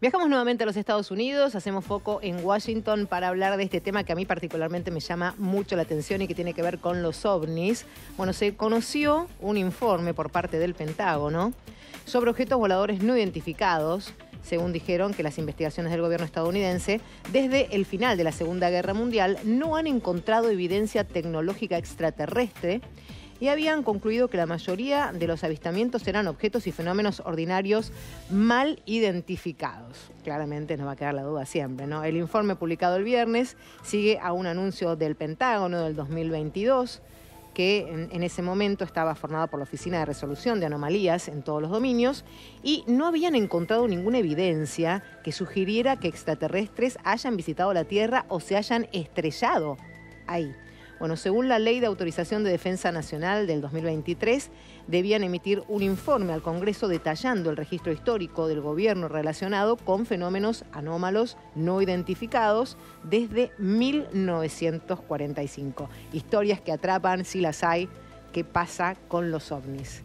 Viajamos nuevamente a los Estados Unidos, hacemos foco en Washington para hablar de este tema que a mí particularmente me llama mucho la atención y que tiene que ver con los ovnis. Bueno, se conoció un informe por parte del Pentágono sobre objetos voladores no identificados, según dijeron que las investigaciones del gobierno estadounidense, desde el final de la Segunda Guerra Mundial, no han encontrado evidencia tecnológica extraterrestre y habían concluido que la mayoría de los avistamientos eran objetos y fenómenos ordinarios mal identificados. Claramente nos va a quedar la duda siempre, ¿no? El informe publicado el viernes sigue a un anuncio del Pentágono del 2022, que en ese momento estaba formado por la Oficina de Resolución de Anomalías en todos los dominios, y no habían encontrado ninguna evidencia que sugiriera que extraterrestres hayan visitado la Tierra o se hayan estrellado ahí. Bueno, según la Ley de Autorización de Defensa Nacional del 2023, debían emitir un informe al Congreso detallando el registro histórico del gobierno relacionado con fenómenos anómalos no identificados desde 1945. Historias que atrapan, si las hay, qué pasa con los ovnis.